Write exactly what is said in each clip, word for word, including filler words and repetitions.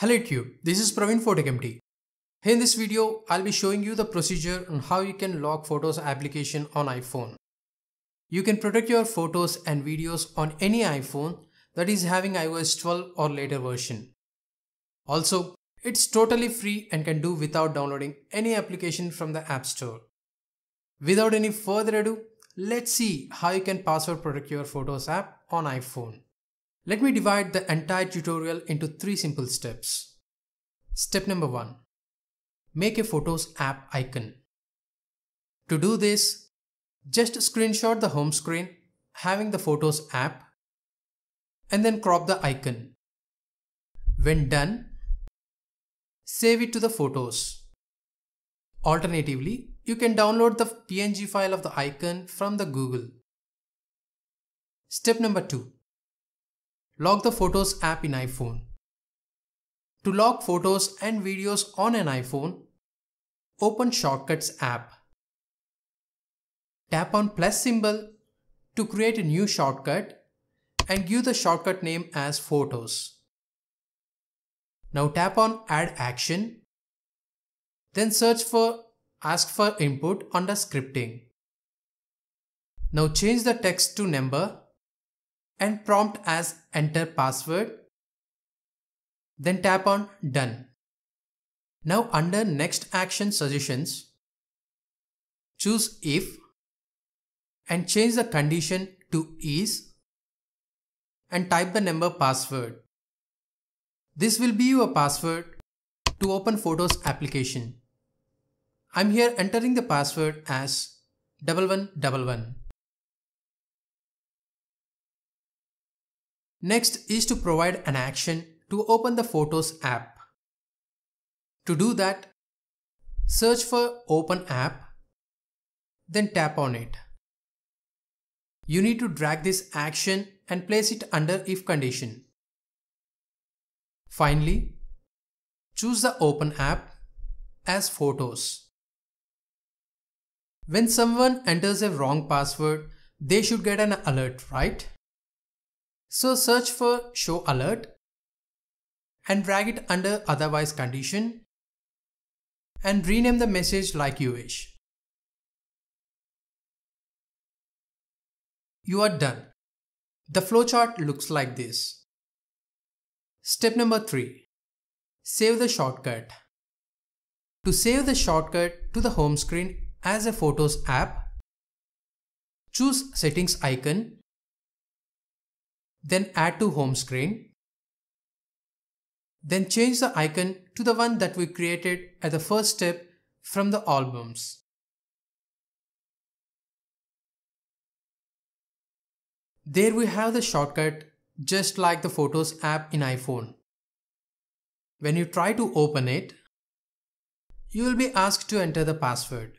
Hello YouTube, this is Praveen PhotoCMT. In this video, I'll be showing you the procedure on how you can lock Photos application on iPhone. You can protect your photos and videos on any iPhone that is having i O S twelve or later version. Also, it's totally free and can do without downloading any application from the App Store. Without any further ado, let's see how you can password protect your Photos app on iPhone. Let me divide the entire tutorial into three simple steps. Step number one. Make a Photos app icon. To do this, just screenshot the home screen having the Photos app and then crop the icon. When done, save it to the Photos. Alternatively, you can download the P N G file of the icon from the Google. Step number two. Lock the Photos app in iPhone. To lock photos and videos on an iPhone, open Shortcuts app. Tap on plus symbol to create a new shortcut and give the shortcut name as Photos. Now tap on Add Action, then search for Ask for Input under Scripting. Now change the text to number and prompt as Enter Password, then tap on Done. Now under Next Action Suggestions, choose If and change the condition to Is and type the number password. This will be your password to open Photos application. I'm here entering the password as one one one one. Next is to provide an action to open the Photos app. To do that, search for Open App, then tap on it. You need to drag this action and place it under If condition. Finally, choose the Open App as Photos. When someone enters a wrong password, they should get an alert, right? So search for Show Alert and drag it under Otherwise condition and rename the message like you wish. You are done. The flowchart looks like this. Step number three. Save the shortcut. To save the shortcut to the home screen as a Photos app, choose Settings icon, then Add to Home Screen, then change the icon to the one that we created at the first step from the albums. There we have the shortcut, just like the Photos app in iPhone. When you try to open it, you will be asked to enter the password.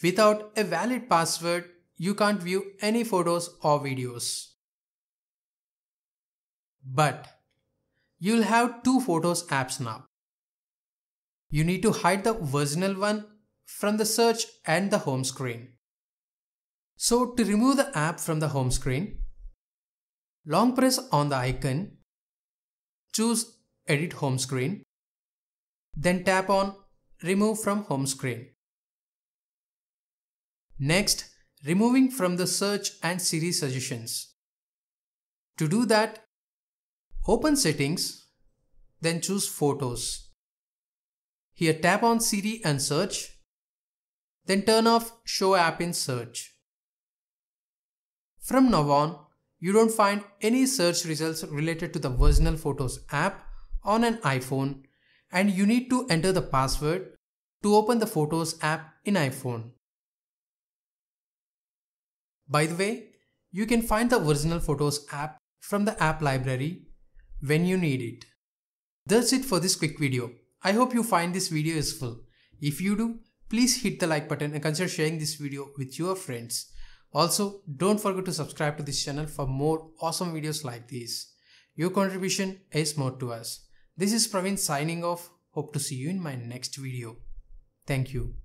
Without a valid password, you can't view any photos or videos. But you'll have two Photos apps now. You need to hide the original one from the search and the home screen. So to remove the app from the home screen, long press on the icon, choose Edit Home Screen, then tap on Remove from Home Screen. Next, removing from the search and Siri suggestions. To do that, open Settings, then choose Photos. Here tap on Siri and search, then turn off Show App in Search. From now on, you don't find any search results related to the original Photos app on an iPhone, and you need to enter the password to open the Photos app in iPhone. By the way, you can find the original Photos app from the app library when you need it. That's it for this quick video. I hope you find this video useful. If you do, please hit the like button and consider sharing this video with your friends. Also, don't forget to subscribe to this channel for more awesome videos like these. Your contribution is more to us. This is Praveen signing off. Hope to see you in my next video. Thank you.